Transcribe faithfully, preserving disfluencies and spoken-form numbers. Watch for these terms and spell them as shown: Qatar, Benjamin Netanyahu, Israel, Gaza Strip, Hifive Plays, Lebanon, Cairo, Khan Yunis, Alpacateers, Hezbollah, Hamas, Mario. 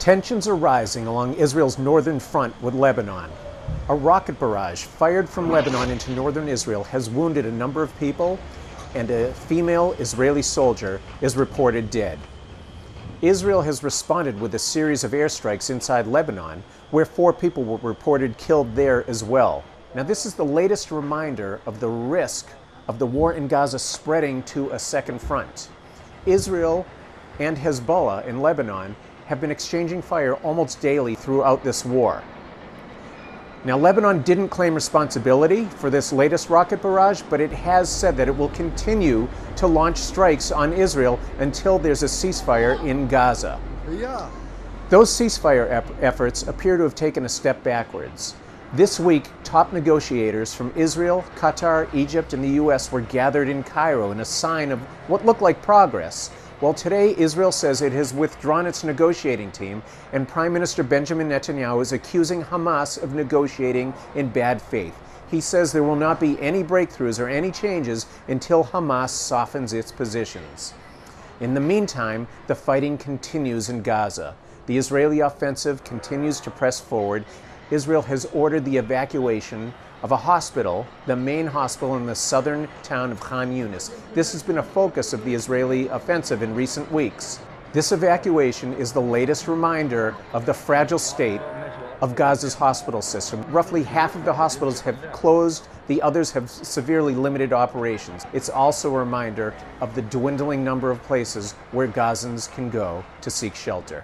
Tensions are rising along Israel's northern front with Lebanon. A rocket barrage fired from Lebanon into northern Israel has wounded a number of people, and a female Israeli soldier is reported dead. Israel has responded with a series of airstrikes inside Lebanon, where four people were reported killed there as well. Now, this is the latest reminder of the risk of the war in Gaza spreading to a second front. Israel and Hezbollah in Lebanon have been exchanging fire almost daily throughout this war. Now, Lebanon didn't claim responsibility for this latest rocket barrage, but it has said that it will continue to launch strikes on Israel until there's a ceasefire in Gaza. Yeah. Those ceasefire ep- efforts appear to have taken a step backwards. This week, top negotiators from Israel, Qatar, Egypt, and the U S were gathered in Cairo in a sign of what looked like progress. Well, today, Israel says it has withdrawn its negotiating team, and Prime Minister Benjamin Netanyahu is accusing Hamas of negotiating in bad faith. He says there will not be any breakthroughs or any changes until Hamas softens its positions. In the meantime, the fighting continues in Gaza. The Israeli offensive continues to press forward. Israel has ordered the evacuation of a hospital, the main hospital in the southern town of Khan Yunis. This has been a focus of the Israeli offensive in recent weeks. This evacuation is the latest reminder of the fragile state of Gaza's hospital system. Roughly half of the hospitals have closed, the others have severely limited operations. It's also a reminder of the dwindling number of places where Gazans can go to seek shelter.